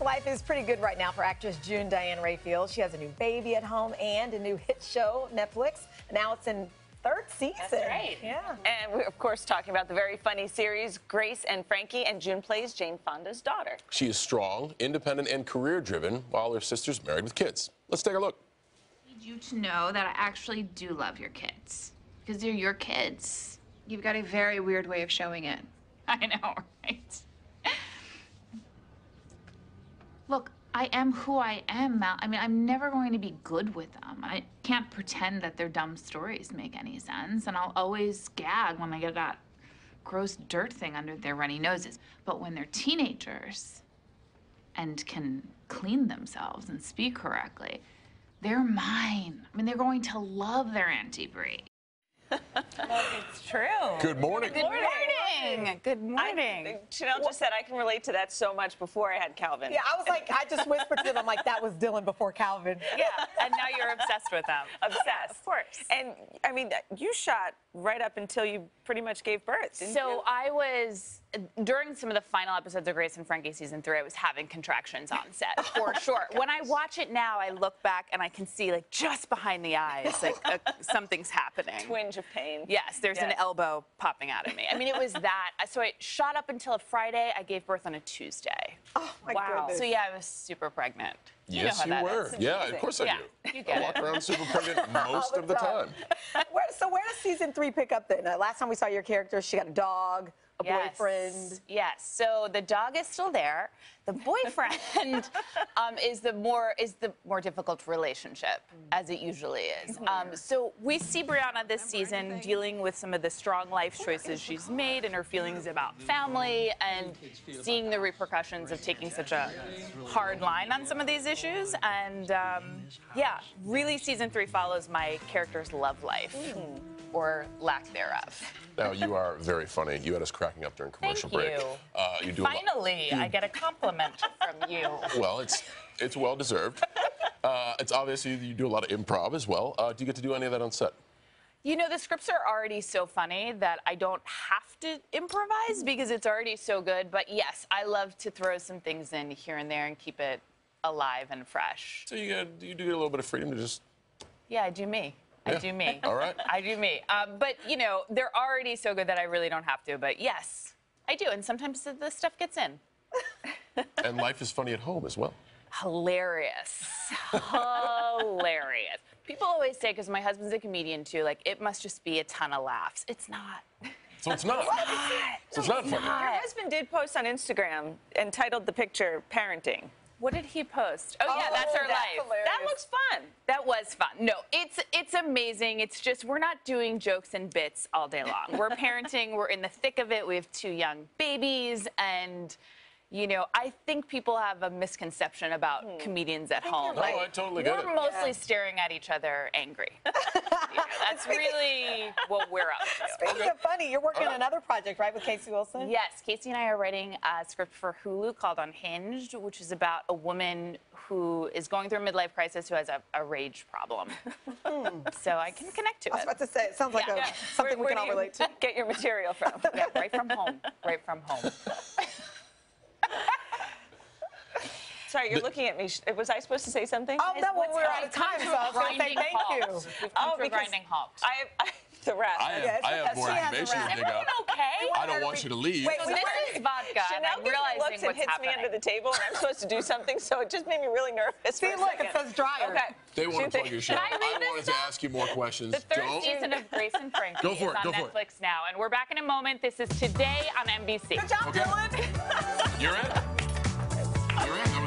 like life is pretty good right now for actress June Diane Raphael. She has a new baby at home and a new hit show, Netflix. Now it's in third season. That's right. Yeah. And we're, of course, talking about the very funny series, Grace and Frankie, and June plays Jane Fonda's daughter. She is strong, independent, and career-driven, while her sister's married with kids. Let's take a look. I need you to know that I actually do love your kids, because they're your kids. You've got a very weird way of showing it. I know, right? Look, I am who I am, Mal. I mean, I'm never going to be good with them. I can't pretend that their dumb stories make any sense, and I'll always gag when I get that gross dirt thing under their runny noses. But when they're teenagers and can clean themselves and speak correctly, they're mine. I mean, they're going to love their Auntie Bree. Well, it's true. Good morning. Good morning. Good morning. Good morning. Chanel just said I can relate to that so much before I had Calvin. Yeah, I was like, I just whispered to them, I'm like, that was Dylan before Calvin. Yeah, and now you're obsessed with them. Obsessed. Yeah, of course. And, I mean, you shot right up until you pretty much gave birth, didn't you? So I was, during some of the final episodes of Grace and Frankie Season 3, I was having contractions on set, for sure. When I watch it now, I look back and I can see, like, just behind the eyes, like, something's happening. Twinge of pain. Yes, there's an elbow popping out of me. I mean, it was that. So I shot up until a Friday. I gave birth on a Tuesday. Oh, my goodness. So, yeah, I was super pregnant. Yes, you were. Yeah, of course I do. You get it. I walk around super pregnant most of the time. So where does season 3 pick up then? Last time we saw your character, she got a dog, a boyfriend. Yes. So the dog is still there. The boyfriend is the more difficult relationship, as it usually is. So we see Brianna this season dealing with some of the strong life choices she's made and her feelings about family and seeing the repercussions of taking such a hard line on some of these issues. And yeah, really, season 3 follows my character's love life. Or lack thereof. Now, you are very funny. You had us cracking up during commercial break. Thank you. You do finally, I get a compliment from you. Well, it's well-deserved. It's obvious you do a lot of improv as well. Do you get to do any of that on set? You know, the scripts are already so funny that I don't have to improvise because it's already so good. But, yes, I love to throw some things in here and there and keep it alive and fresh. So you do get a little bit of freedom to just... Yeah, I do me. Yeah. I do me. All right. I do me. But, you know, they're already so good that I really don't have to. But, yes, I do. And sometimes the stuff gets in. And life is funny at home as well. Hilarious. Hilarious. People always say, because my husband's a comedian, too, like, it must just be a ton of laughs. It's not. So it's not. So it's not funny. Your husband did post on Instagram and titled the picture Parenting. What did he post? Oh, yeah, that's our life. Hilarious. That looks fun. That was fun. No, it's amazing. It's just we're not doing jokes and bits all day long. We're parenting. We're in the thick of it. We have 2 young babies. And, you know, I think people have a misconception about comedians at home. No, like, I totally get it. We're mostly staring at each other angry. You know, that's really what we're up to. Speaking of funny, you're working on another project, right, with Casey Wilson? Yes, Casey and I are writing a script for Hulu called Unhinged, which is about a woman who is going through a midlife crisis who has a rage problem. So I can connect to it. I was about to say, it sounds like something we can all relate to. Get your material from. Yeah, right from home. Right from home. Sorry, you're looking at me. Was I supposed to say something? Oh, no, well, we're out of time, so I was going to say thank you. We've come to a grinding halt. The rest. I have more information to dig up. Okay? I don't want you to leave. Wait, so this is vodka. Chanel looks and hits me under the table, and I'm supposed to do something, so it just made me really nervous. See, look, it says dryer. Okay. They want to plug your show. I wanted to ask you more questions. The third season of Grace and Frankie is on Netflix now, and we're back in a moment. This is Today on NBC. Good job, Dylan. You're in.